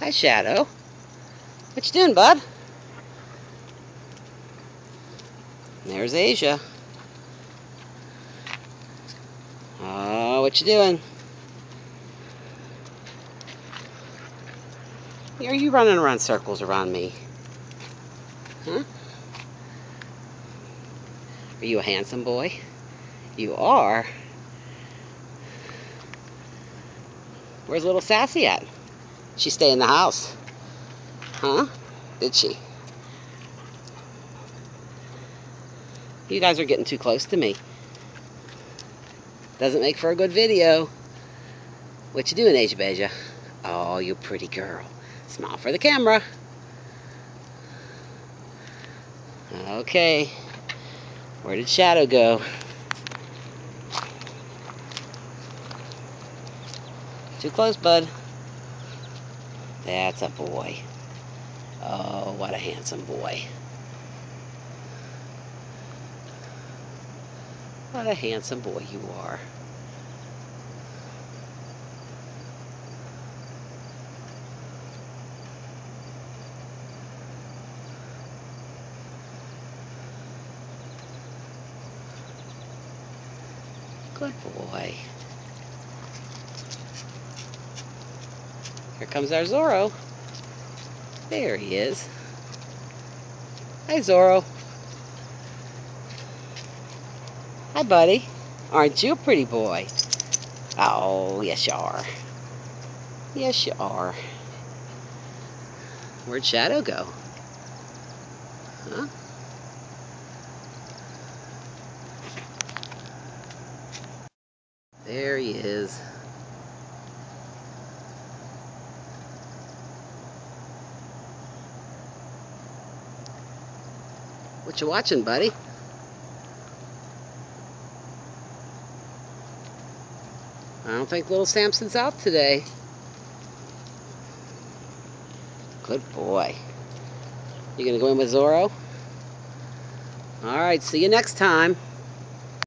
Hi, Shadow. What you doing, bud? There's Asia. Oh, what you doing? Are you running around circles around me? Huh? Are you a handsome boy? You are. Where's little Sassy at? She stay in the house. Huh? Did she? You guys are getting too close to me. Doesn't make for a good video. What you doing, Asia Beja? Oh, you pretty girl. Smile for the camera. Okay. Where did Shadow go? Too close, bud. That's a boy. Oh, what a handsome boy. What a handsome boy you are. Good boy. Here comes our Zorro. There he is. Hi, Zorro. Hi, buddy. Aren't you a pretty boy? Oh, yes you are. Yes you are. Where'd Shadow go? Huh? There he is. What you watching, buddy? I don't think little Samson's out today. Good boy. You gonna go in with Zorro? All right, see you next time.